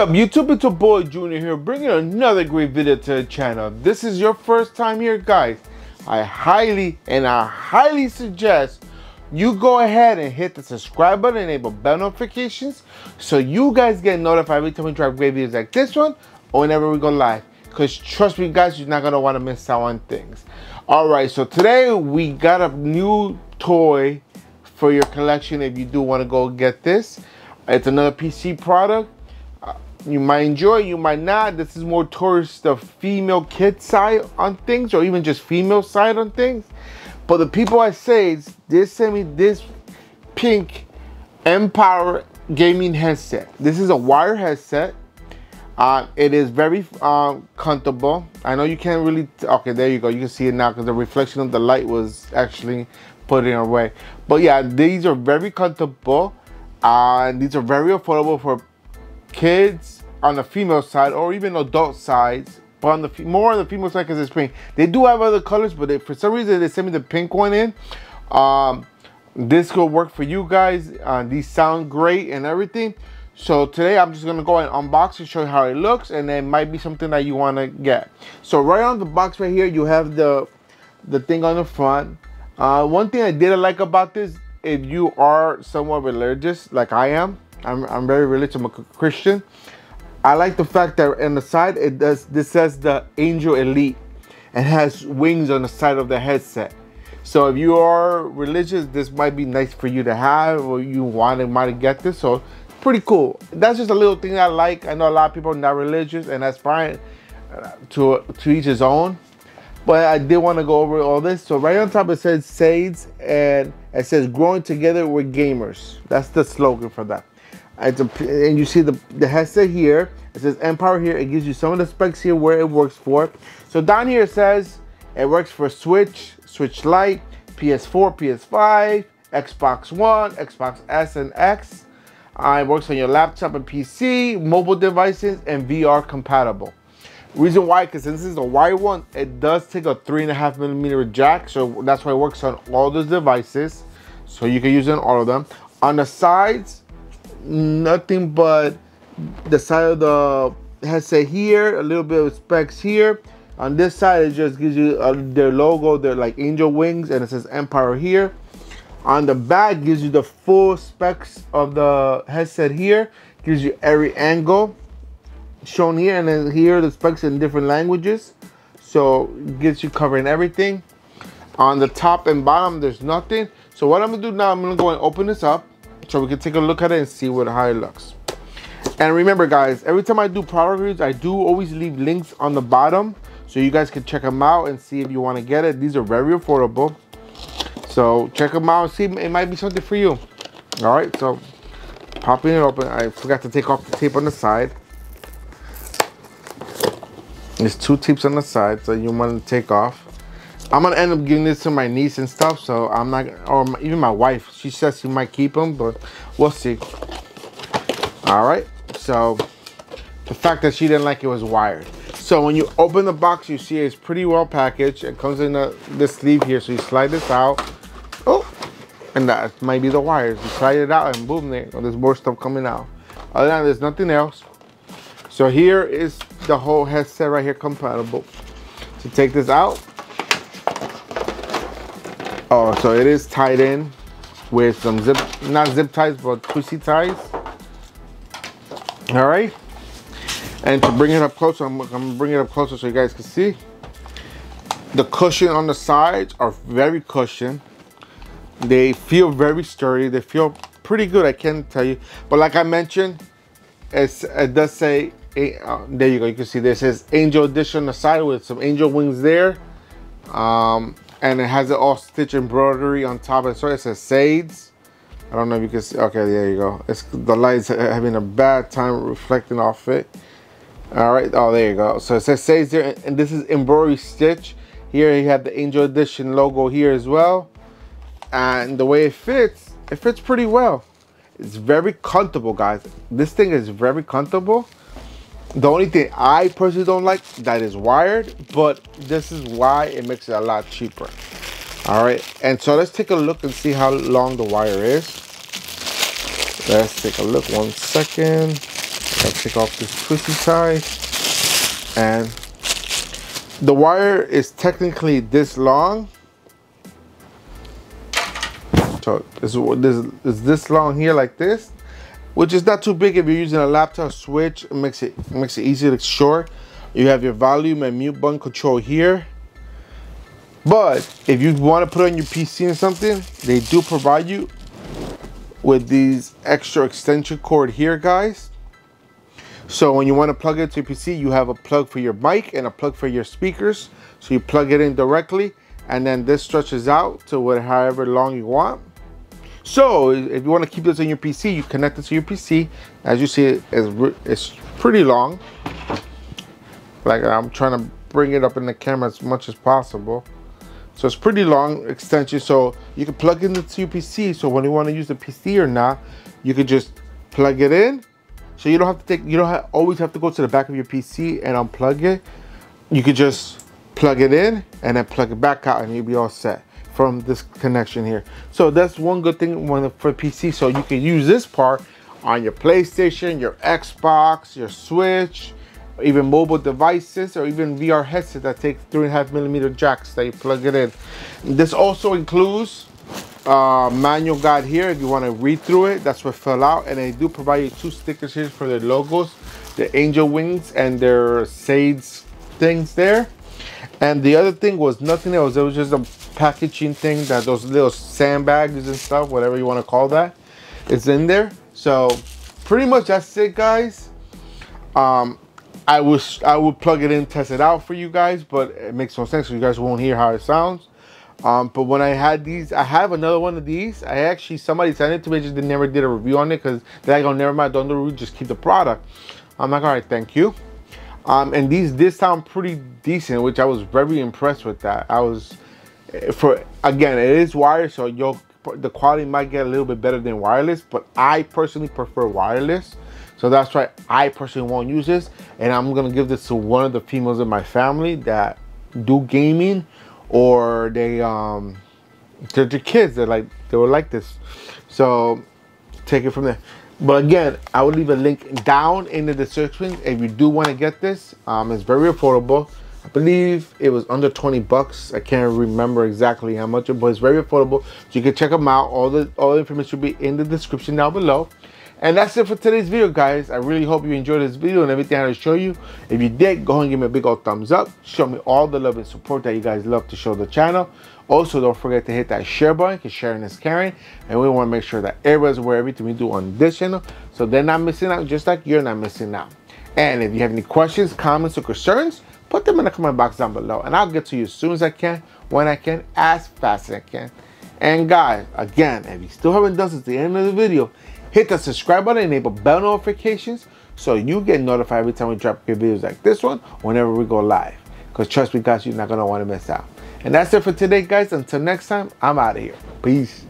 up YouTube, it's your boy Junior here, bringing another great video to the channel. If this is your first time here, guys, I highly suggest you go ahead and hit the subscribe button, enable bell notifications, so you guys get notified every time we drop great videos like this one or whenever we go live, because trust me guys, you're not going to want to miss out on things. Alright, so today we got a new toy for your collection. If you do want to go get this, it's another PC product. You might enjoy, you might not. This is more towards the female kid side on things, or even just female side on things. But the people at Sades did send me this pink MPower gaming headset. This is a wire headset. It is very comfortable. I know you can't really, okay, there you go. You can see it now because the reflection of the light was actually putting away. But yeah, these are very comfortable. These are very affordable for kids on the female side or even adult sides, but on the more on the female side because it's pink. They do have other colors, but for some reason they sent me the pink one in. This will work for you guys. These sound great and everything. So today I'm just gonna go and unbox and show you how it looks, and it might be something that you want to get. So right on the box right here, you have the thing on the front. One thing I did like about this, if you are somewhat religious like I am, I'm very religious, I'm a Christian. I like the fact that on the side it does, this says the Angel Elite, and has wings on the side of the headset. So if you are religious, this might be nice for you to have, or you want to might get this. So pretty cool. That's just a little thing I like. I know a lot of people are not religious, and that's fine. To each his own. But I did want to go over all this. So right on top it says Sades, and it says growing together we're gamers. That's the slogan for that. It's a, and you see the headset here. It says MPower here. It gives you some of the specs here where it works for. So down here it says it works for Switch, Switch Lite, PS4, PS5, Xbox One, Xbox S and X. It works on your laptop and PC, mobile devices, and VR compatible. Reason why, because since this is a wired one, it does take a 3.5mm jack, so that's why it works on all those devices. So you can use it on all of them. On the sides, nothing but the side of the headset here, a little bit of specs here. On this side, it just gives you their logo, their like angel wings, and it says MPower here. On the back, gives you the full specs of the headset here, gives you every angle shown here, and then here the specs in different languages, so gets you covering everything. On the top and bottom there's nothing. So what I'm gonna do now, I'm gonna go and open this up so we can take a look at it and see how it looks. And remember guys, every time I do product reviews, I do always leave links on the bottom so you guys can check them out and see if you want to get it. These are very affordable, so check them out and see, it might be something for you. All right, so popping it open, I forgot to take off the tape on the side. There's two tips on the side, so you want to take off. I'm gonna end up giving this to my niece and stuff, so I'm not, or even my wife. She says she might keep them, but we'll see. All right. So the fact that she didn't like it was wired. So when you open the box, you see it's pretty well packaged. It comes in the sleeve here, so you slide this out. Oh, and that might be the wires. You slide it out, and boom, there. Oh, there's more stuff coming out. Other than that, there's nothing else. So here is the whole headset right here, compatible. So take this out. Oh, so it is tied in with some zip, not zip ties, but twisty ties. All right. And to bring it up closer, I'm gonna bring it up closer so you guys can see. The cushion on the sides are very cushioned. They feel very sturdy. They feel pretty good, I can tell you. But like I mentioned, it does say, there you go, you can see this says Angel Edition on the side with some angel wings there, and it has it all stitch embroidery on top, and so it says Sades. I don't know if you can see, okay, there you go, it's the light's having a bad time reflecting off it. All right, oh there you go, so it says Sades there, and this is embroidery stitch here. You have the Angel Edition logo here as well, and the way it fits pretty well. It's very comfortable, guys. This thing is very comfortable. The only thing I personally don't like that is wired, but this is why it makes it a lot cheaper. All right, and so let's take a look and see how long the wire is. Let's take a look, 1 second. Let's take off this twisty side, and the wire is technically this long. So this is this long here, like this, which is not too big. If you're using a laptop switch, it makes it easy to short. You have your volume and mute button control here. But if you want to put on your PC and something, they do provide you with these extra extension cord here, guys. So when you want to plug it to your PC, you have a plug for your mic and a plug for your speakers. So you plug it in directly, and then this stretches out to however long you want. So if you want to keep this on your PC, you connect it to your PC. As you see, it's pretty long. Like, I'm trying to bring it up in the camera as much as possible. So it's pretty long extension. So you can plug it into your PC. So when you want to use the PC or not, you can just plug it in. So you don't have to always have to go to the back of your PC and unplug it. You could just plug it in and then plug it back out, and you'll be all set from this connection here. So that's one good thing for PC. So you can use this part on your PlayStation, your Xbox, your Switch, even mobile devices, or even VR headsets that take 3.5mm jacks that you plug it in. This also includes manual guide here if you want to read through it. That's what fell out, and they do provide you two stickers here for their logos, the angel wings and their Sades things there. And the other thing was nothing else. It was just a packaging thing, that those little sandbags and stuff, whatever you want to call that, it's in there. So pretty much that's it, guys. I would plug it in, test it out for you guys, but it makes no sense, so you guys won't hear how it sounds. But when I had these, I have another one of these. I actually, somebody sent it to me, I just never did a review on it because they go, never mind, don't do a review, just keep the product. I'm like, all right, thank you. And these did sound pretty decent, which I was very impressed with that. Again, it is wired, so the quality might get a little bit better than wireless, but I personally prefer wireless. So that's why I personally won't use this, and I'm gonna give this to one of the females in my family that do gaming, or they're the kids that they would like this. So take it from there. But again, I will leave a link down in the description if you do want to get this. It's very affordable. I believe it was under 20 bucks. I can't remember exactly how much, but it's very affordable. So you can check them out. All the information will be in the description down below. And that's it for today's video, guys. I really hope you enjoyed this video and everything I had to show you. If you did, go ahead and give me a big old thumbs up. Show me all the love and support that you guys love to show the channel. Also, don't forget to hit that share button, because sharing is caring. And we want to make sure that everybody's aware of everything we do on this channel, so they're not missing out, just like you're not missing out. And if you have any questions, comments, or concerns, put them in the comment box down below. And I'll get to you as soon as I can, when I can, as fast as I can. And guys, again, if you still haven't done this at the end of the video, hit the subscribe button, enable bell notifications, so you get notified every time we drop good videos like this one, whenever we go live. Because trust me, guys, you're not going to want to miss out. And that's it for today, guys. Until next time, I'm out of here. Peace.